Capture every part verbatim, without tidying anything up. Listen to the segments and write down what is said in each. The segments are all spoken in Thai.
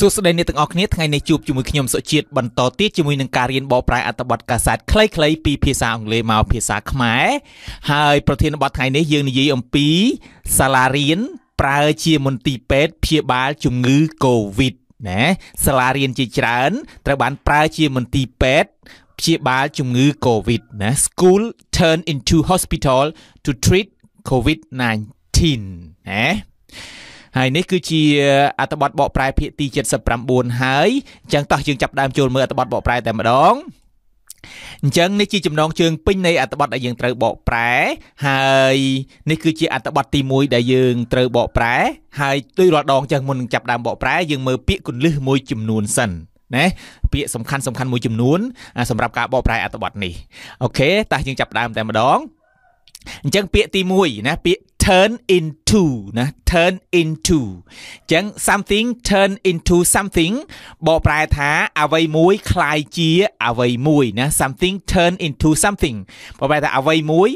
สุดในตึกออกนี้ทั้งในจูบจมูกขยมสจีดบรรทอตีจมูกหนังการเรียนบอปลายอัตบัตกษัตริย์คล้ายๆปีพิษาองเลมาพิษาขมายหายประเทศบัตไทยในยืนยี่อมปีซาลาเรียนปลาเชียมนตีเป็ดเพียบาลจุงือโควิดนะซาลาเรียนจีจรันตระบันปลาเชียมนตีเป็ดเพียบาลจุงือโควิดนะ School turn into hospital to treat โควิดสิบเก้า นะไอ้นี่คือชีอัตบัตบ่อปลายเพียตีเจ็ดสับปรำบุญหายจังต่อจึงจับดามโจรเมื่ออัตบัตบ่อปลายแต่มาดองจังนี่ชีจำนองเชิงปิ้งในอัตบัตได้ยังเตอบ่อปลายหายนี่คือชีอัตบัตตีมวยได้ยังเตอบ่อปลายหายตุยรอดองจังมุนจับดามบ่อปลายยังมือเปียกุนลื้อมวยจำนวนสั้นนะเปียสำคัญสำคัญมวยจำนวนสำหรับการบ่อปลายอัตบัตนี่โอเคแต่ยังจับดามแต่มาดองจังเปียตีมวยนะเปียturn into นะ turn into จัง something turn into something บอกปลายท้าเอาไว้มุ้ยคลายเจียเอาไว้มุ้ยนะ something turn into something บอกปลายท้าเอาไว้มุ้ย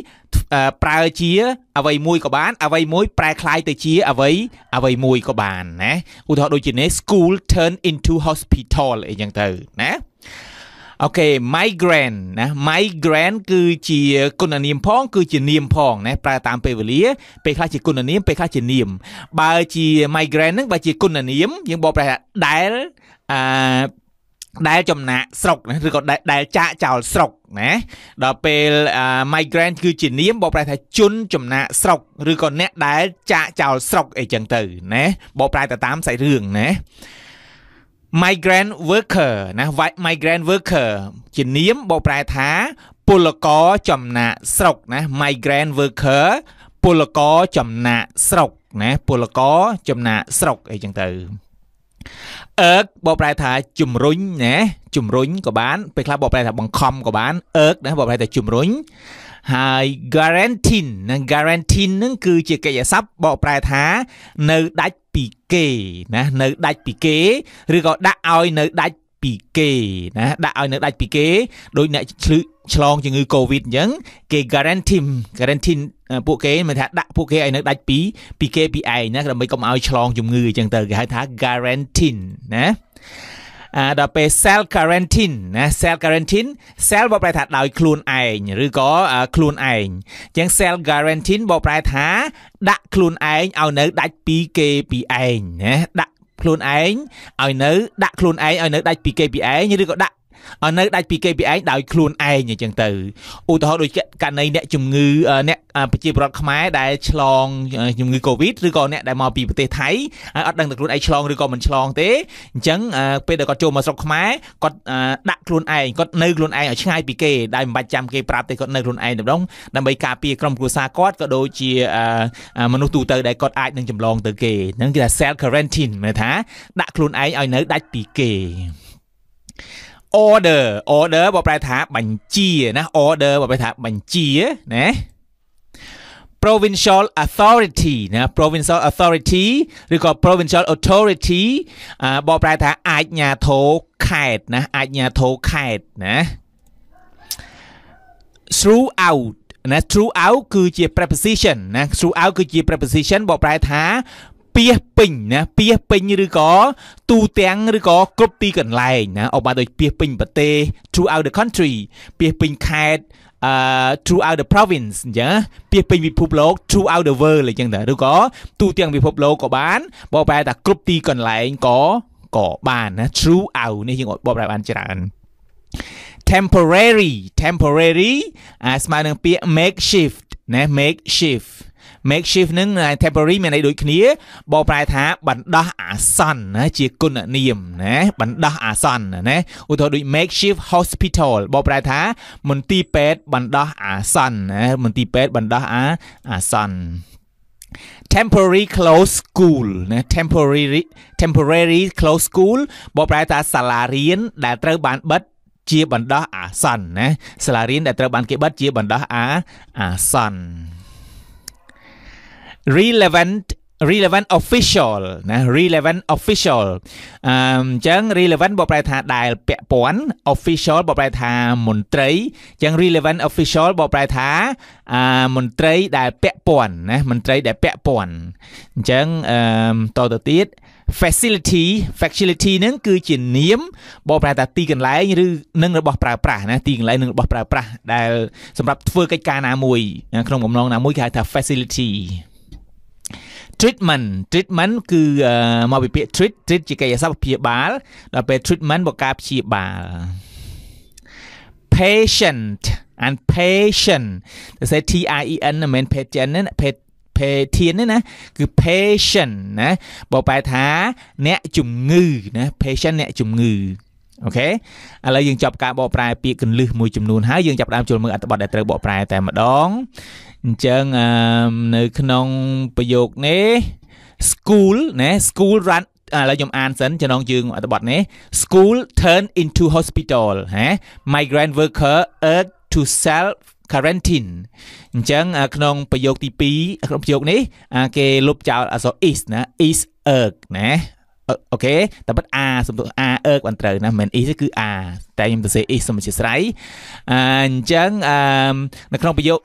ปลายเจียเอาไว้มุ้ยก็บานเอาไว้มุ้ยปลายคลายแต่เจียเอาไว้เอาไว้มุ้ยก็บานนะอุทธรณ์โดยจีเน school turn into hospital เองอย่างเตอนะโอเค migraine นะ migraine คือจีกุนนิมพองคือจีนิมพองนะปลาตามเปเวลีไปคลาจีกุนนิมไปคลาจีนิมบาจี migraine นั่งบาจีกุนนิมยังบอกไปได้อ่าได้จมหนาสกนะหรือก็ได้ได้จ่าจ่าวสกนะดอกเป็นอ่า migraine คือจีนิมบอกไปแต่จุนจมหนาสกหรือก็เนี้ยได้จ่าจ่าวสกไอจังตือนะบอกไปแต่ตามใส่เรื่องนะmigrant worker นะ migrant worker จีเนียมบอกปลายท้าปุลกอจมหนาสกนะ migrant worker ปุลกอจมหนาสกนะปุลกอจมหนาสกไอ้จังเตอเอิร์กบอกปลายท้าจุ่มรุ้งนะจุ่มรุ้งก็บ้านไปครับบอกปลายท้าบังคอมก็บ้านเอิร์กนะบอกปลายท้าจุ่มรุ้งหาย guarantee นะ guarantee นั่นคือจีเกยซับบอกปลายท้าเนื้อได้ปีเกนะเนื้อได้ปีเกหรือก็ได้เอาเนื้อได้ปีเกนะได้เอาเนื้อได้ปีเกโดยเนี่ยฉลองจากงูโควิดยังเกย์การันติมการันติพวกเกย์มันถ้าได้พวกเกย์ไอ้เนื้อได้ปีปีเกปีไอนะเราไม่ก็เอาฉลองจากงูจังเตอร์ก็ให้ท้าการันตินนะอ่าเราไป self quarantine นะ self quarantine self บอกปลายท้าเราคลูนไอหรือก็อ่าคลูนไออย่าง self quarantine บอกปลายท้าดักคลูนไอเอาเนื้อดักปีเกปีไอนะดักคลูนไอเอาเนื้อดักคลูนไอเอาเนื้อดักปีเกปีไอหรือก็ดักเอาเนื้อดักปีเกปีไอเราคลูนไออย่างจังตืออุทธรณ์โดยการในเนี่ยจุ่มงือเนี่ยปัจจุบันขมายได้ฉลองจุ่มงือโควิดหรือก็เนี่ยได้มาปีประเทศไทยอัดดังตะกรุนไอฉลองหรือก็มันฉลองเต้จังเป็นเด็กก็โจมมาสกขมายก็ดักกรุนไอก็เนื้อกรุนไอเอาช่างไอปีเกได้บัจจามเกปราบแต่ก็เนื้อกรุนไอเด็กน้องดังใบกาปีกรมกุศลก็ก็โดยจีมนุษย์ตัวเตอได้ก็ไอหนึ่งจำลองเตอเกนั่นคือเซลล์ควอเรนตินเหมือนท้าดักกรุนไอเอาเนื้อดักปีเกorder order บอกปลายท้าบัญชีนะ order บอกปลายท้าบัญชีนะ provincial authority นะ provincial authority หรือก็ provincial authority บอกปลายท้าอาญญาโทไข่นะอาญญาโทไข่นะ throughout นะ throughout คือจี preposition นะ throughout คือจี preposition บอกปลายท้าเปียปิงนะเปียปิงหรือก็ตูเตียงหรือก็กรุ๊ปตีกันไล่นะออกมาโดยเปียปิงประเทศ throughout the country เปียปิงแคดอ่า throughout the province จ้ะเปียปิงวิภพโลก throughout the world เลยจังเด้อหรือก็ตูเตียงวิภพโลกก็บ้านบอกไปแต่กรุ๊ปตีกันไล่ก็ก็บ้านนะ throughout นี่ยังบอกไปบ้านจรัน temporary temporary อ่าสมัยนึงเปีย makeshift นะ makeshift makeshift นึงใน temporary มีในโดยคนี้บอปลายท้าบันดาอาสันนะจีกุนนิยมนะบันดาอาสันนะอุทธรณ์โดย makeshift hospital บอปลายท้ามนตีเป็ดบันดาอาสันนะมนตีเป็ดบันดาอาอาสัน temporary close school นะ temporary temporary close school บอปลายท้าศาลาเรียนแต่เตอร์บานบัดจีบันดาอาสันนะศาลาเรียนแต่เตอร์บานเก็บบัดจีบันดาอาอาสันrelevant relevant official นะ relevant official จัง relevant บอกปลายทางได้เปะปอน official บอกปลายทางมนตรีจัง relevant official บอกปลายทางมนตรีได้เปะปอนนะมนตรีได้เปะปอนจังต่อตัวติด facility facility นั่นคือจีนนิ่มบอกปลายทางตีกันไหลหรือนึ่งระบอกปลาปลานะตีกันไหลนึ่งระบอกปลาปลาได้สำหรับเฟื่องกิจการนามวยนะครองผมลองนามวยขายทาง facility treatment treatment คือมาไปเปรียบ treat treat จิกายาสัพเพียบาลเราไป treatment บอกการฉีบาล patient and patient จะใช้ t i e n นะเหมือน patient นั่นนะ patient นั่นนะคือ patient นะบอกไปท้าเนะจุ่มงือนะ patient เนะจุ่มงือโอเคอะไรยังจับการบอกปลายเปียกันลือมวยจำนวนหายังจับตามจำนวนมืออัตบอดได้เตะบอกปลายแต่มาดองเชิงในขนมประโยคนี้ school นะ school run เรายมอ่านสันจะน้องจึงอัตบอดนี้ school turn into hospital ฮะ migrant worker urged to self quarantine เชิงขนมประโยคที่ปีขนมประโยคนี้เกลบเจ้าอักษร is นะ is urged นะโอเคแต่บัด R สมมติ R เอิกวันเตอร์นะเหมือน E ก็คือ R แต่ยังตัวเซ E สมมติใช่อ่าจังอ่าในครองประโยค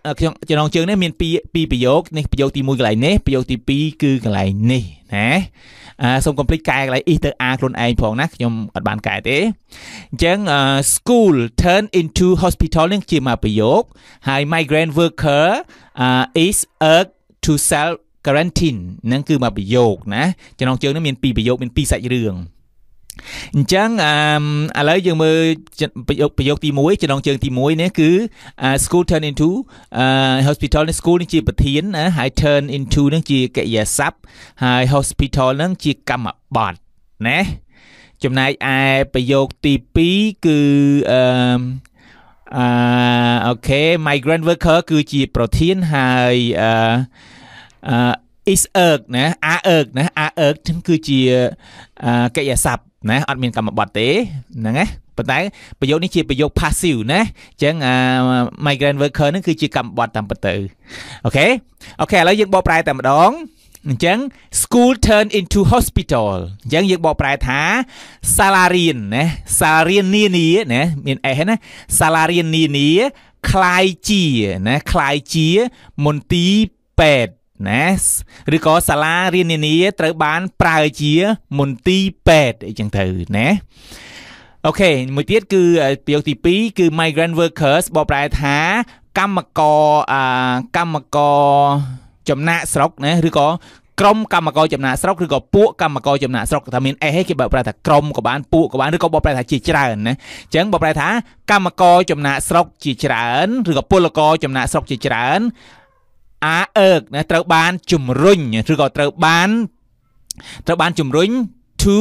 จะลองเชิงเนี่ยมีปีปีประโยคในประโยคที่มือไหลเนี่ยประโยคที่ปีคือไหลนี่นะอ่าสมคอมพลีกายไหล E เตอร์ R คนไอพองนะยมอัดบานกายเต้จังอ่า school turn into hospital เนี่ยคือมาประโยค high migrant worker อ่า is urged to self quarantine นั่นคือมาประโยคนะจะน้องเจอนั่นเป็นปีประโยคเป็นปีใส่เรื่องจังอะไรยังมือประโยคประโยคตีมวยจะน้องเจอตีมวยเนี่ยคือ school turn into hospital ใน school นี่จีปะเทียนนะ high turn into นั่นจีแกยาซับ high hospital นั่นจีกำบบอดนะจำนายไอประโยคตีปีคือโอเค migrant worker คือจีปะเทียน high is urged นะ are urged นะ are urged นั่นคือจีแกยาศัพท์นะอัดมีนกรรมบทเต๋นะไงปัจจัยประโยคนี้จีประโยค passive นะจัง migrant worker นั่นคือจีกรรมบทตามประตูโอเคโอเคแล้วยังบอกปลายแต่มาดองจัง school turn into hospital จังยังบอกปลายท้า salarian นะ salarian นี่นี่นะมีนไอ้นะ salarian นี่นี่คลายจีนะคลายจีมนตีแปดนะหรือก็สาราเรียนนี้ตระบ้านปลายเจียมนตีแปดจังเถอนะโอเคมือเตี้ยคือประโยคที่ปีคือ migrant workers บอกปลายท้ากรรมกรอ่ากรรมกรจำหน้าสลกนะหรือก็กรมกรรมกรจำหน้าสลกหรือก็ปุ๊กรรมกรจำหน้าสลกทำมินไอให้เก็บบอกปลายท้ากรมกับบ้านปุ๊กับบ้านหรือก็บอกปลายท้าจีจรานะจังบอกปลายท้ากรรมกรจำหน้าสลกจีจราหรือก็ปุลกรจำหน้าสลกจีจราอาเอิกนะตระบานจุ่มรุ่งหรือก็ตระบานตระบานจุ่มรุ่ง to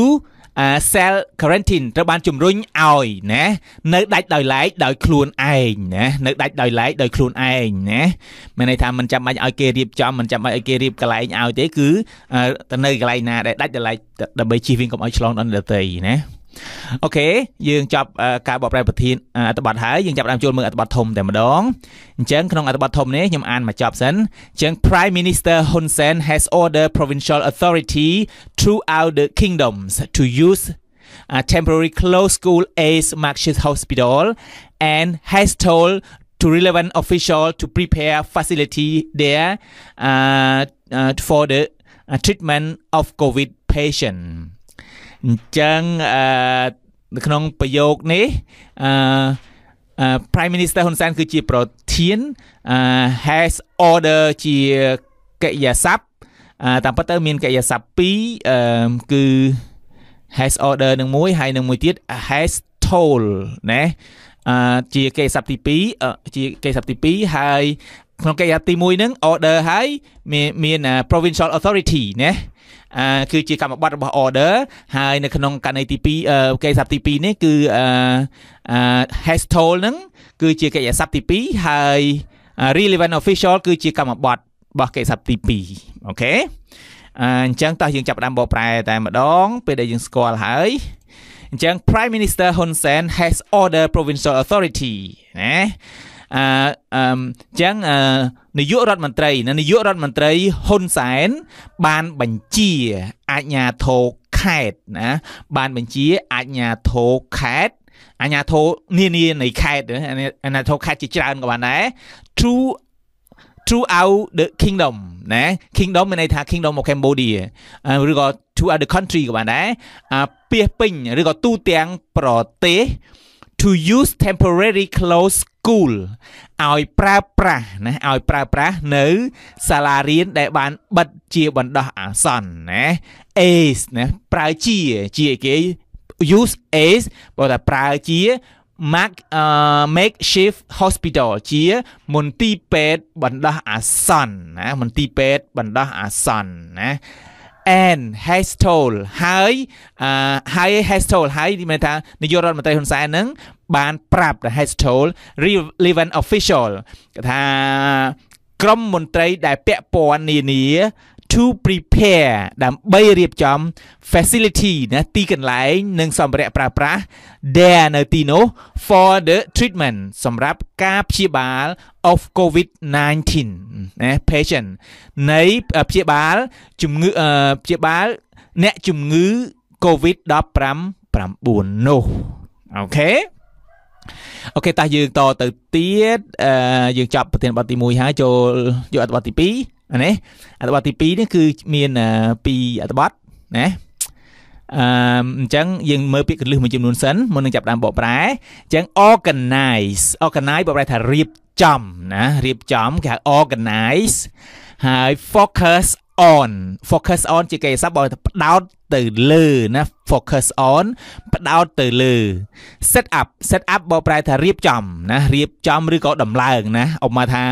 self quarantine ตระบานจุ่มรุ่งอ่อยนะเนื้อได้ดอยไหลดอยครูนไอ้นะเนื้อได้ดอยไหลดอยครูนไอ้นะเมื่อในทางมันจำไม่เอาเกลียบจอมมันจำไม่เอาเกลียบกระไรเอาเจ๊คือตะเนยกระไรนะได้ได้อะไรดับเบิลชีฟิงกับไอชลอนอันเดอร์เตยนะโอเคยังจับการบอกรายประทินอัตบัตหายยังจับตามจำนวนมืออัตบัตทมแต่มาดองเชิงขนมอัตบัตทมนี้ยังอ่านมาจับสันเชิง Prime Minister Hun Sen has ordered provincial authority throughout the kingdoms to use temporary closed school as makeshift hospital and has told to relevant officials to prepare facility there for the treatment of COVID patientจังขนมประโยคนี้ Prime Minister ฮุนเซนคือจีโปรตีน has order จีเกยศัพท์ตามปัตเตอร์มินเกยศัพท์ปีคือ has order หนึ่งมวยให้หนึ่งมวยที has told นะจีเกยศัพท์ที่ปีจีเกยศัพท์ที่ปีให้ขนมเกยศัพท์ที่มวยนึง order ให้มีน provincial authority นะคือจีกรรมบัตรบอกออเดอร์ไฮในขนมการในทีปีเอ่อเกยศัพท์ทีปีนี่คือเอ่อเอ่อ has told นั้นคือจีเกยศัพท์ทีปีไฮ relevant official คือจีกรรมบัตรบอกเกยศัพท์ทีปีโอเคอ่าจังต่อยังจับตามบอกปลายแต่มาดองไปได้ยังสกอร์หายจัง Prime Minister Hun Sen has ordered provincial authority นะ จังนายกรัฐมนตรีนายกรัฐมนตรีฮุนเซนบานบัญชีอาญาโทแคดนะบานบัญชีอาญาโทแคดอาญาโทนี่นี่ในแคดนะอาญาโทแคดจิจารณ์กับวันไหน True throughout the kingdom นะ kingdom ในทาง kingdom of Cambodia หรือก็ throughout the country กับวันไหนเปียปิงหรือก็ตู้เตียงปลอดเตto use temporary closed school เอาปราปรานะเอาปราปราเนื้อสาราเรียนได้บานบัดเจียบันดาอาสันนะเอสนะปราเจียเจียเกย use เอสบอกแต่ปราเจีย make makeshift hospital เจียมนตีเป็ดบันดาอาสันนะมนตีเป็ดบันดาอาสันนะ and has told ให้ให้ has told ให้ที่มันทางนายกรัฐมนตรีคนสายนึงบานปรับ has told relevant official ถ้ากรมมนตรีได้เปะปอนนี่นี่ to prepare ดับใบเรียบจำ facility นะตีกันหลายหนึ่งสำหรับปราปรา there ในตีโน for the treatment สำหรับการพยาบาล of โควิดสิบเก้า นะ patient ในพยาบาลจุ่มงือพยาบาลเนี่ยจุ่มงือ covid ดอบปรำปรำบุญโนโอเคโอเคตายืนต่อตื่นเตี้ยยืนจับประเด็นปฏิมุยหาโจอยู่อัตวัติปีอันนี้อัตวัติปีนี่คือมีนปีอัตวัตนะจังยังเมื่อปีกันลืมมันจำนวนสันมันยังจับตามบอกไปจัง organize organize บอกไปถ้ารีบจำนะรีบจำค่ะ organize หาย focus on focus on จะเกี่ยวซับบอลดาวตื่นเลยนะ focus on ดาวตื่นเลย set up set up บอปลายถ้าเรียบจำนะเรียบจำหรือก็ดำเลิงนะออกมาถ้า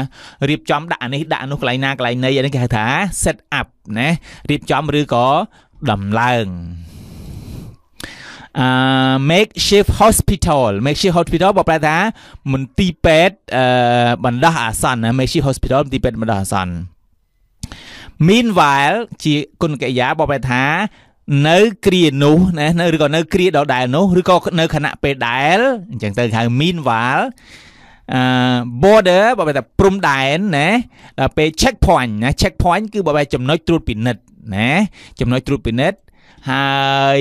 เรียบจำด่านนี้ด่านนู้นไกลหน้าไกลในอย่างนี้ก็ถ้า set up นะเรียบจำหรือก็ดำเลิง makeshift hospital makeshift hospital บอปลายถ้ามันตีเป็ดบรรดาอาสันนะ makeshift hospital ตีเป็ดบรรดาอาสันmeanwhile จีกุนเกียร์บอกไปท้าเนื้อเกลียนูนะเนื้อหรือก็เนื้อเกลียดอกดาวนูหรือก็เนื้อขณะไปดาวจังเตอร์ค่ะ meanwhile border บอกไปแต่ปรุมดาวนะไป checkpoint นะ checkpoint คือบอกไปจำนวนตรูปินเนตนะจำนวนตรูปินเนตหาย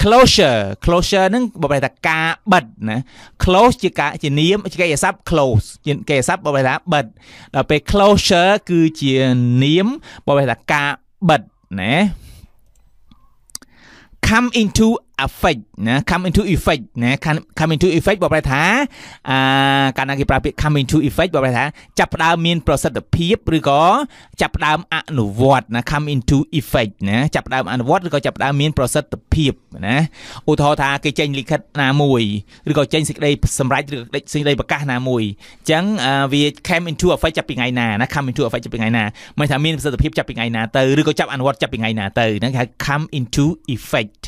closure closure นั่นบอกไปแต่กาบัดนะ close จีกะจีนี้จีกะอย่าซับ close จีกะอย่าซับบอกไปแต่บัดเราไป closure คือจีนี้บอกไปแต่กาบัดนะ come into effect นะ come into effect นะ come into effect บอกไปแต่การนักกีฬาเป็น come into effect บอกไปแต่จับดาวมีนประสิทธิภาพหรือก็จับดาวอนุวัตนะ come into effect นะจับดาวอนุวัตหรือก็จับดาวมีนประสิทธิภาพนะอุทธรธาเกจิลิขนามวยหรือก็เจนสิ่งใดสำหรับหรือสิ่งใดประกาศนามวยจังเวีย come into effect จับเป็นไงนานะ come into effect จับเป็นไงนาไม่ถามมีนประสิทธิภาพจับเป็นไงนาเตอร์หรือก็จับอนุวัตจับเป็นไงนาเตอร์นะครับ come into effect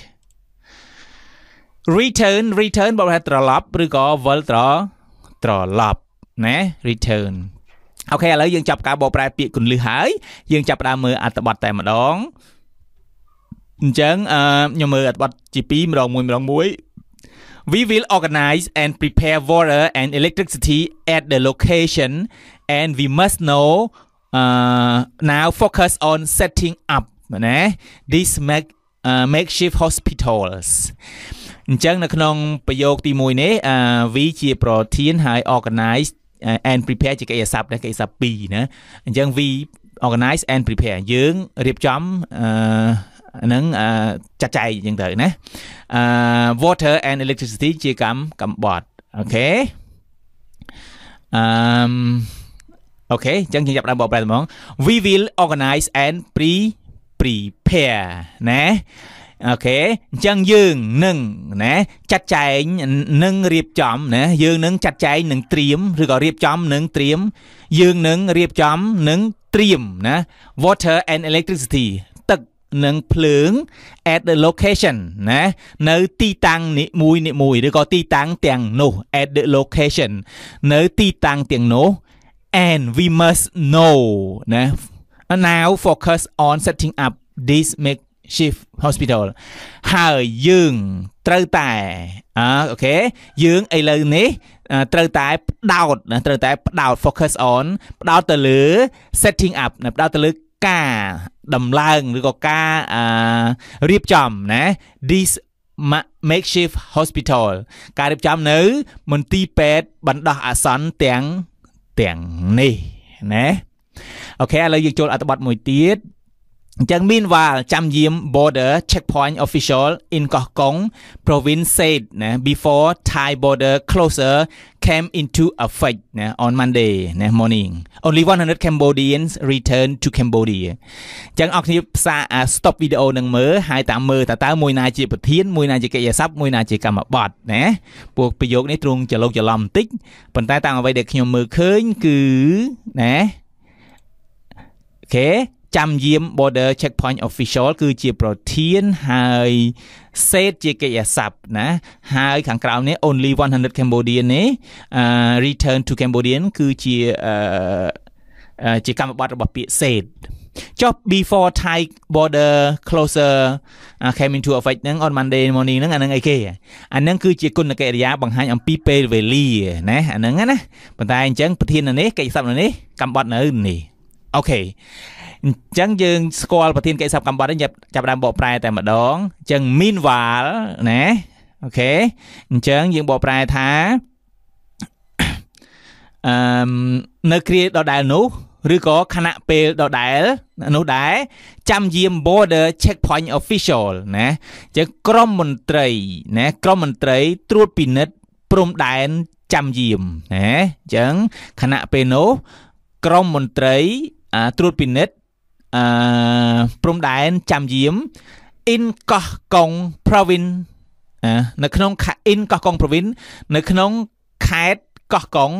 return return บอกว่าตรอลับหรือก็เวลตรอตรอลับนะ return โอเคแล้วยังจับการบอกปลายปีกุนลือหายยังจับรามืออัตบัตแต่มาดองจังเอ่อยมืออัตบัตจีปีมาดองมวยมาดองมวย we will organize and prepare water and electricity at the location and we must know uh, now focus on setting up นะ this make uh, makeshift hospitalsจังนักนองประโยคตีมวยนี้วิเชียโปรทีนหาย organize and prepare จะเกี่ยสับนะเกี่ยสับปีนะจังวิ organize and prepare ยืงเรียบจำนั่งจัดใจยังเถอะนะ water and electricity เกี่ยกับกับบอดโอเคโอเคจังจับระบบประมง we will organize and pre prepare นะโอเคจังยืงหนึ่งนะจัดใจหนึ่งเรียบจำนะยืงหนึ่งจัดใจหนึ่งเตรียมหรือก็เรียบจำหนึ่งเตรียมยืงหนึ่งเรียบจำหนึ่งเตรียมนะ water and electricity ตึกหนึ่งเพลิง at the location นะเนื้อตีตังนิมุยนิมุยหรือก็ตีตังเตียงโน at the location เนื้อตีตังเตียงโน and we must know นะ now focus on setting up this make shift hospital หายยืงเตอร์แต่อ่าโอเคยืงไอเลยนี้ เติร์ดแต่ดาวน์นะเติร์ดแต่ดาวน์ focus on ดาวน์เตลือ setting up นะดาวน์เตลือการดำลังหรือก็การเรียบจำนะ this makeshift hospital การเรียบจำเนื้อมันตีเป็ดบรรดาอาสันเตียงเตียงนี่นะโอเคเราอยู่โจทย์อัตบัตหมวยตีดจังมินว่าจำยิ้ม border checkpoint official in กอกง province said นะ before Thai border closure came into effect นะ on Monday นะ morning only one hundred Cambodians returned to Cambodia จังออกที่สา stop video หนึ่งมือหายตามมือแต่ตามวยนาจีปทินมวยนาจีเกียรซับมวยนาจีกรรมบอดนะพวกประโยคนี้ตรงจะลงจะลำติ๊กปันใต้ต่างเอาไว้เด็กขยมมือเคยคือนะโอเคจำยิ้ม border checkpoint official คือจีโปรตีนไฮเซตจีเกียสับนะไฮขังกล่าวนี้ only one hundred Cambodian นี้ return to Cambodian คือจีจีกรรมบัตรบัตรปีเซตจบ before Thai border closer came into effect นั่ง on Monday morning นั่งอันนั้นไอ้เกย์อันนั้นคือจีกุลเกียรติยาบังฮันอัมพีเปเวลีนะอันนั้นนะปัจจัยจังประเทศอันนี้เกียสับอันนี้กรรมบัตรอื่นนี่โอเคจังยืนสกอลประเทศเกษตรกรรมบาลเนี่ยจับดามบ่อปลายแต่มาดองจังมินหวานนะโอเคจังยืนบ่อปลายท้าเนื้อครีดดอกไดร์นู้หรือก็คณะเปดอกไดร์นู้ได้จำยืม border checkpoint official นะจะกรมมนตรีนะกรมมนตรีตรวจปีนิดปรุงไดร์จำยืมนะจังคณะเปนู้กรมมนตรีตรวจพินิจปรุงได้จำยิ้ม in กอกกง province ในขนม in กอกกง province ในขนมแคดกอกกง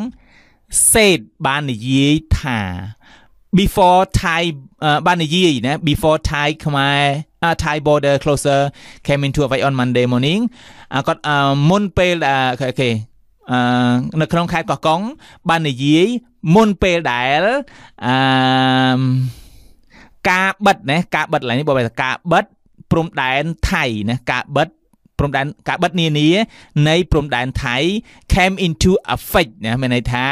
เศษบานยีถ่า before Thai บานยีนะ before Thai เข้ามา Thai border closer came into effect on Monday morning ก็มุนเปลโอเคในขนมแคดกอกกงบานยีมุนเปลได้กาบัดนะกาบัดอะไรนี่บอกไปกาบัดปรุงได้ไทยนะกาบัดปรุงได้กาบัดนี้นี้ในปรุงได้ไทย came into effect นะในท้า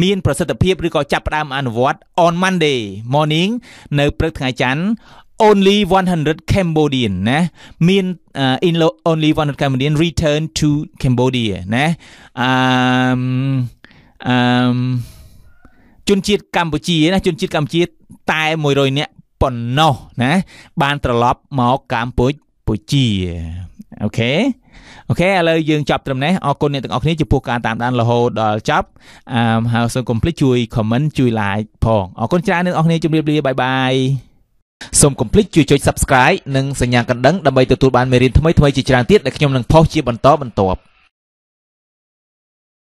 มีนประสิทธิภาพหรือก็จับตามอันวัด on Monday morning ในประเทศจันทร์ only one hundred Cambodian นะมีน in only one hundred Cambodian return to Cambodia นะจุนจีดกัมพูชีนะจุนจีดกัมพูชีตายมวยโดยเนี่ยปนนอนะบานตลบหมอกกัมพูชีโอเคโอเคอะไรยังจับตรงนี้ออกคนเนี่ยต้องออกนี้จะพูดการตามด้านละโหดจับอ่าหาส่วนกลุ่มพลิกช่วยคอมเมนต์ช่วยไลค์พองออกคนจ้าเนี่ยออกนี้จุ่มเรียบเรียบบายบายส่งคอมพลิกช่วยจด subscribe หนึ่งสัญญากันดังดำไปตัวตัวบ้านเมรินทำไมทำไมจีจางเตี้ยแต่ขยมหนึ่งพอชีบันโตบันตบ